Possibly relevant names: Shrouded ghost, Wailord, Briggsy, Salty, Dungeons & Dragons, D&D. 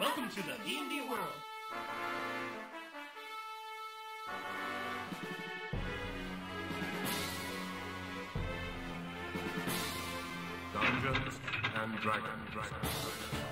Welcome to the D&D world. Dungeons and Dragons.